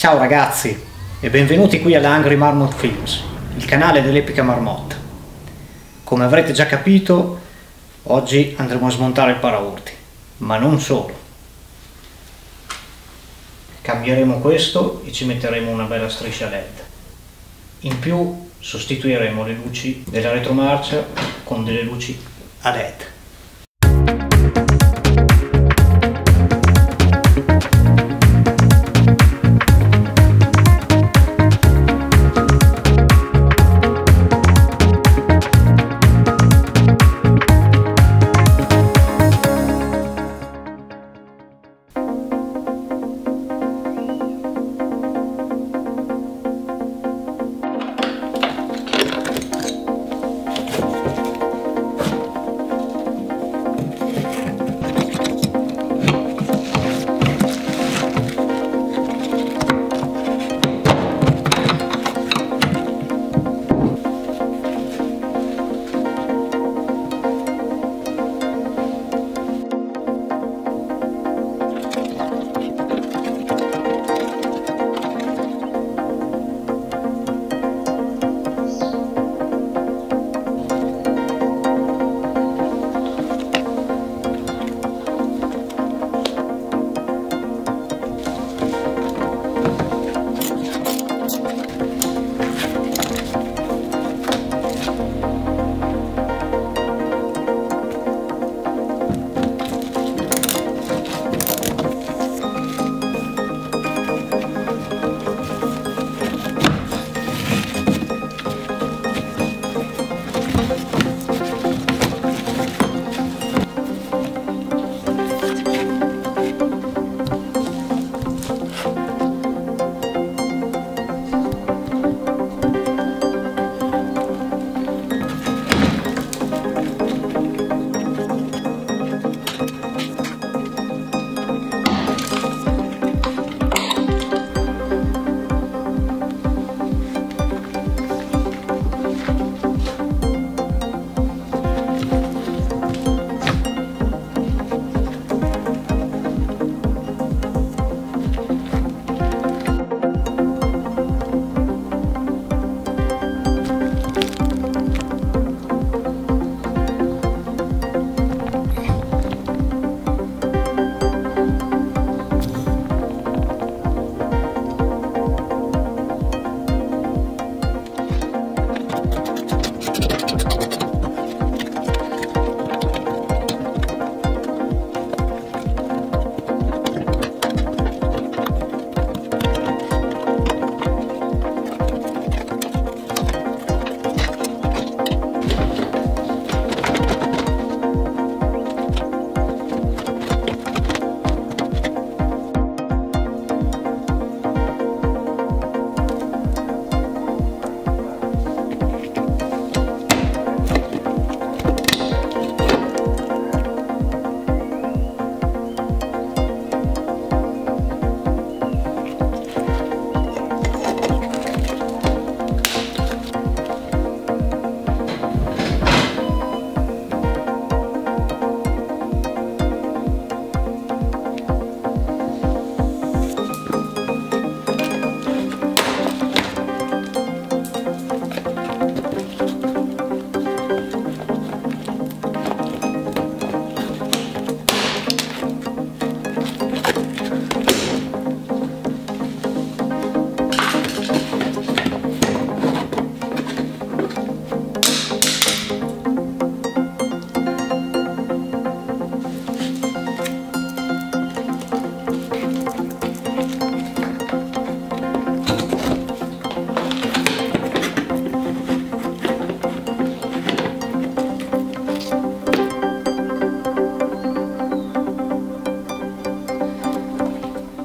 Ciao ragazzi e benvenuti qui alla Angry Marmot Films, il canale dell'epica marmotta. Come avrete già capito, oggi andremo a smontare il paraurti, ma non solo. Cambieremo questo e ci metteremo una bella striscia LED. In più sostituiremo le luci della retromarcia con delle luci a LED.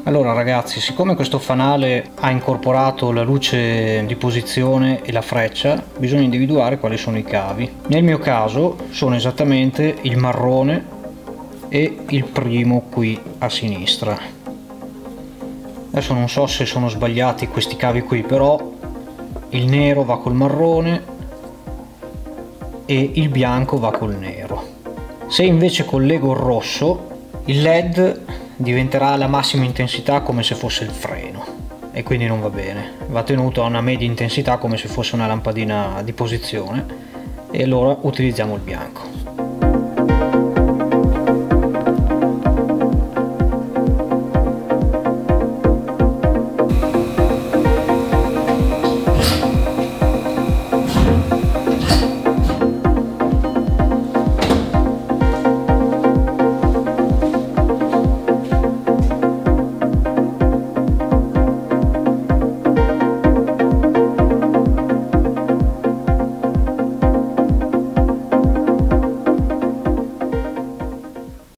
Allora ragazzi, siccome questo fanale ha incorporato la luce di posizione e la freccia, bisogna individuare quali sono i cavi. Nel mio caso sono esattamente il marrone e il primo qui a sinistra. Adesso non so se sono sbagliati questi cavi qui, però il nero va col marrone e il bianco va col nero. Se invece collego il rosso, il LED diventerà alla massima intensità come se fosse il freno e quindi non va bene, va tenuto a una media intensità come se fosse una lampadina di posizione, e allora utilizziamo il bianco.